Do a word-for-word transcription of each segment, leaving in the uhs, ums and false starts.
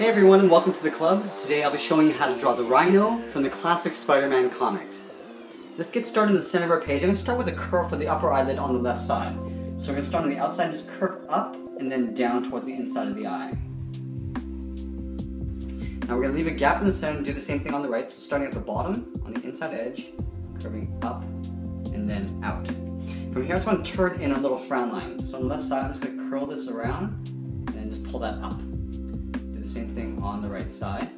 Hey everyone, and welcome to the club. Today I'll be showing you how to draw the Rhino from the classic Spider-Man comics. Let's get started in the center of our page. I'm going to start with a curve for the upper eyelid on the left side. So we're going to start on the outside, just curve up and then down towards the inside of the eye. Now we're going to leave a gap in the center and do the same thing on the right. So starting at the bottom, on the inside edge, curving up and then out. From here I just want to turn in a little frown line. So on the left side I'm just going to curl this around and just pull that up. Same thing on the right side.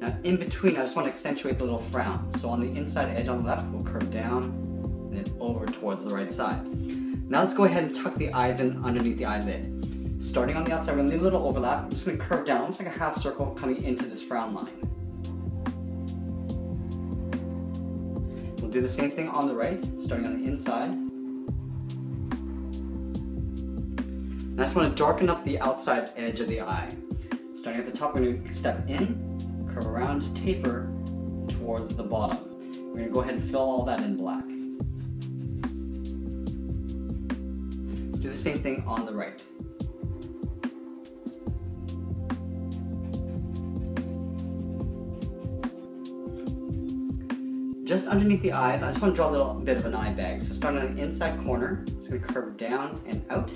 Now in between, I just want to accentuate the little frown. So on the inside edge on the left, we'll curve down and then over towards the right side. Now let's go ahead and tuck the eyes in underneath the eyelid. Starting on the outside, we're going to leave a little overlap. I'm just going to curve down, almost like a half circle coming into this frown line. We'll do the same thing on the right, starting on the inside. And I just want to darken up the outside edge of the eye. Starting at the top, we're going to step in, curve around, just taper towards the bottom. We're going to go ahead and fill all that in black. Let's do the same thing on the right. Just underneath the eyes, I just want to draw a little bit of an eye bag. So starting on the inside corner, it's going to curve down and out.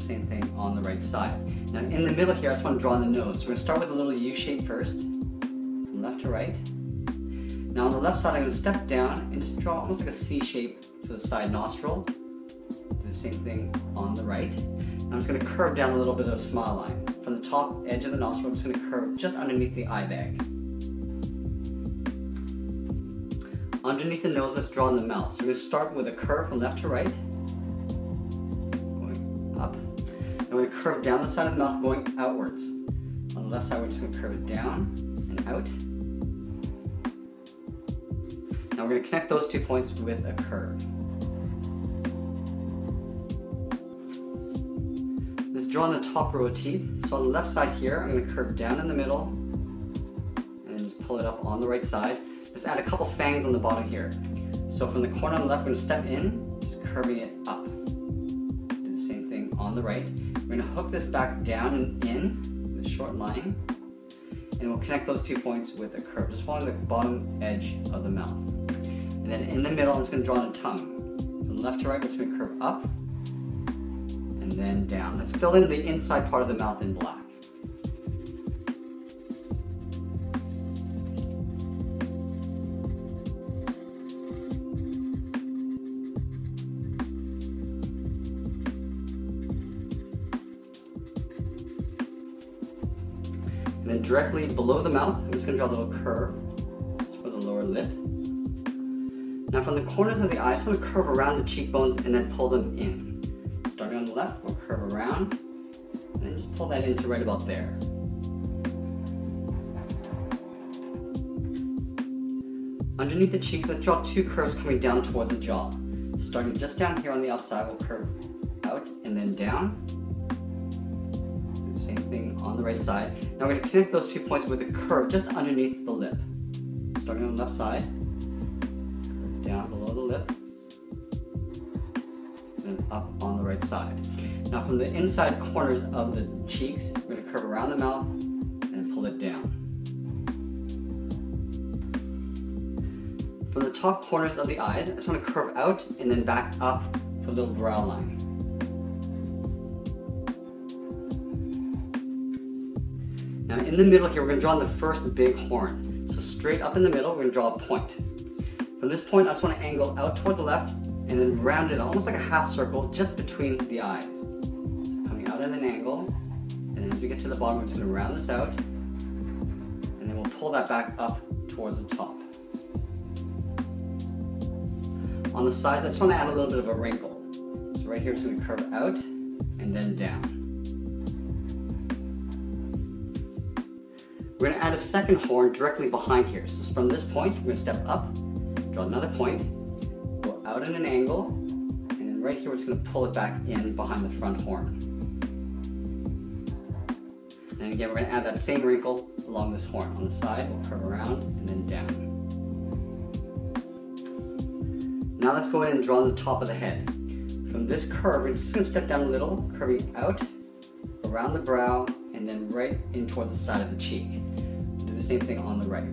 Same thing on the right side. Now in the middle here, I just want to draw the nose. So we're going to start with a little U shape first, from left to right. Now on the left side, I'm going to step down and just draw almost like a C shape for the side nostril. Do the same thing on the right. Now I'm just going to curve down a little bit of a smile line. From the top edge of the nostril, I'm just going to curve just underneath the eye bag. Underneath the nose, let's draw in the mouth. So we're going to start with a curve from left to right. I'm going to curve down the side of the mouth going outwards. On the left side, we're just going to curve it down and out. Now we're going to connect those two points with a curve. Let's draw on the top row of teeth. So on the left side here, I'm going to curve down in the middle and then just pull it up on the right side. Let's add a couple fangs on the bottom here. So from the corner on the left, we're going to step in, just curving it up. Do the same thing on the right. We're going to hook this back down and in, this short line, and we'll connect those two points with a curve, just following the bottom edge of the mouth. And then in the middle, I'm just going to draw in a tongue. From left to right, we're just going to curve up and then down. Let's fill in the inside part of the mouth in black. And then directly below the mouth, I'm just going to draw a little curve for the lower lip. Now from the corners of the eye, I'm just going to curve around the cheekbones and then pull them in. Starting on the left, we'll curve around and then just pull that in to right about there. Underneath the cheeks, let's draw two curves coming down towards the jaw. So starting just down here on the outside, we'll curve out and then down. Same thing on the right side. Now we're going to connect those two points with a curve just underneath the lip. Starting on the left side, curve down below the lip, and then up on the right side. Now from the inside corners of the cheeks, we're going to curve around the mouth and pull it down. From the top corners of the eyes, I just want to curve out and then back up for the little brow line. Now in the middle here, we're going to draw on the first big horn. So straight up in the middle, we're going to draw a point. From this point, I just want to angle out toward the left and then round it almost like a half circle just between the eyes. So coming out at an angle, and as we get to the bottom, we're just going to round this out, and then we'll pull that back up towards the top. On the sides, I just want to add a little bit of a wrinkle. So right here, it's going to curve out and then down. We're going to add a second horn directly behind here. So from this point, we're going to step up, draw another point, go out at an angle, and then right here we're just going to pull it back in behind the front horn. And again, we're going to add that same wrinkle along this horn. On the side, we'll curve around and then down. Now let's go ahead and draw the top of the head. From this curve, we're just going to step down a little, curving out, around the brow, and then right in towards the side of the cheek. Do the same thing on the right.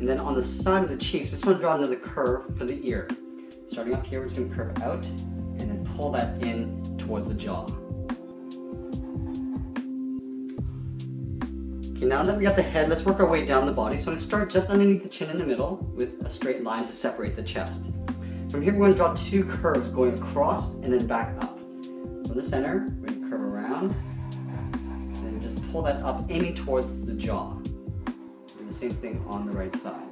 And then on the side of the cheeks, we just want to draw another curve for the ear. Starting up here, we're just going to curve out and then pull that in towards the jaw. Okay, now that we got the head, let's work our way down the body. So I'm going to start just underneath the chin in the middle with a straight line to separate the chest. From here, we're going to draw two curves going across and then back up. From the center, we're going to curve around and then just pull that up, aiming towards the jaw. Do the same thing on the right side.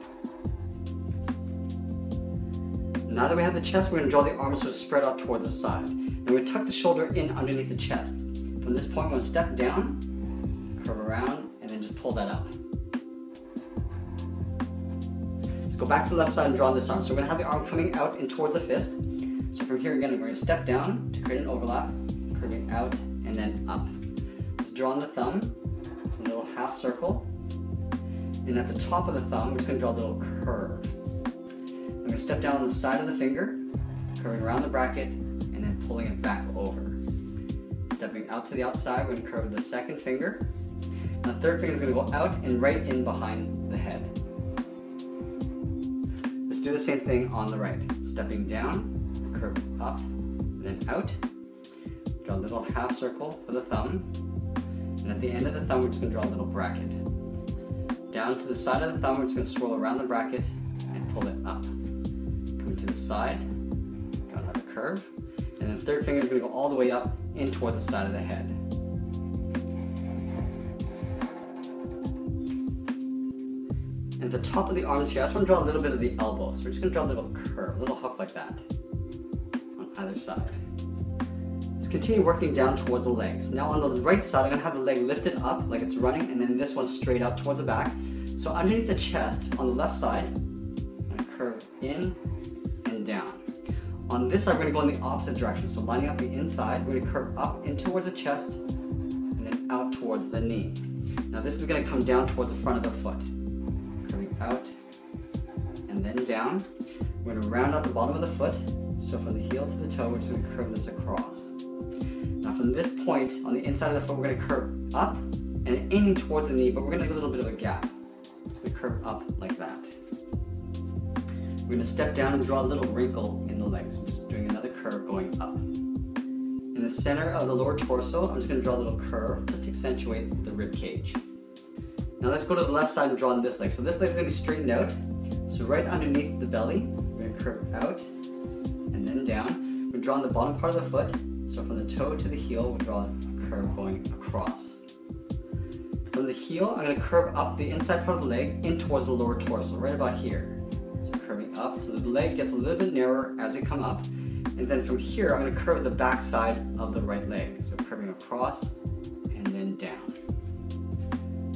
Now that we have the chest, we're going to draw the arms sort of spread out towards the side. And we tuck the shoulder in underneath the chest. From this point, we're going to step down, curve around, and then just pull that up. Let's go back to the left side and draw this arm. So we're going to have the arm coming out and towards the fist. So from here again, we're going to step down to create an overlap, curving out and then up. Let's draw on the thumb. It's a little half circle. And at the top of the thumb, we're just going to draw a little curve. I'm going to step down on the side of the finger, curving around the bracket, and then pulling it back over. Stepping out to the outside, we're going to curve the second finger. And the third finger is going to go out and right in behind the head. Let's do the same thing on the right. Stepping down, curve up, and then out. Draw a little half circle for the thumb. And at the end of the thumb, we're just going to draw a little bracket. Down to the side of the thumb, we're just going to swirl around the bracket and pull it up. To the side, got another curve, and then third finger is going to go all the way up in towards the side of the head. And at the top of the arms here, I just want to draw a little bit of the elbow, so we're just going to draw a little curve, a little hook like that on either side. Let's continue working down towards the legs. Now on the right side, I'm going to have the leg lifted up like it's running, and then this one straight up towards the back. So underneath the chest, on the left side, I'm going to curve in and down. On this side, we're going to go in the opposite direction. So lining up the inside, we're going to curve up in towards the chest and then out towards the knee. Now this is going to come down towards the front of the foot. Curving out and then down. We're going to round out the bottom of the foot. So from the heel to the toe, we're just going to curve this across. Now from this point, on the inside of the foot, we're going to curve up and aiming towards the knee, but we're going to leave a little bit of a gap. Just going to curve up like that. We're going to step down and draw a little wrinkle in the legs, just doing another curve going up. In the center of the lower torso, I'm just going to draw a little curve, just to accentuate the rib cage. Now let's go to the left side and draw on this leg. So this leg's going to be straightened out. So right underneath the belly, we're going to curve out and then down. We're drawing the bottom part of the foot. So from the toe to the heel, we'll draw a curve going across. From the heel, I'm going to curve up the inside part of the leg in towards the lower torso, right about here. Curving up, so the leg gets a little bit narrower as we come up, and then from here I'm going to curve the back side of the right leg, so curving across and then down.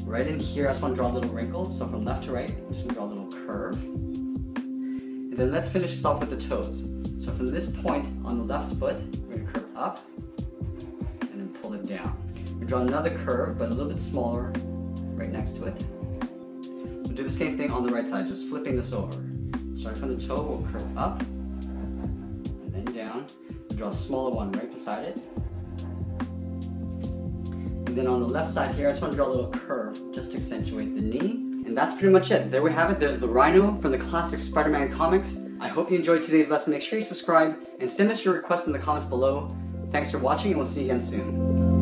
Right in here, I just want to draw a little wrinkle, so from left to right, I'm just going to draw a little curve. And then let's finish this off with the toes. So from this point on the left foot, we're going to curve up and then pull it down. We draw another curve, but a little bit smaller, right next to it. We'll do the same thing on the right side, just flipping this over. Starting from the toe, we'll curve up and then down. We'll draw a smaller one right beside it. And then on the left side here, I just want to draw a little curve just to accentuate the knee. And that's pretty much it. There we have it. There's the Rhino from the classic Spider-Man comics. I hope you enjoyed today's lesson. Make sure you subscribe and send us your requests in the comments below. Thanks for watching, and we'll see you again soon.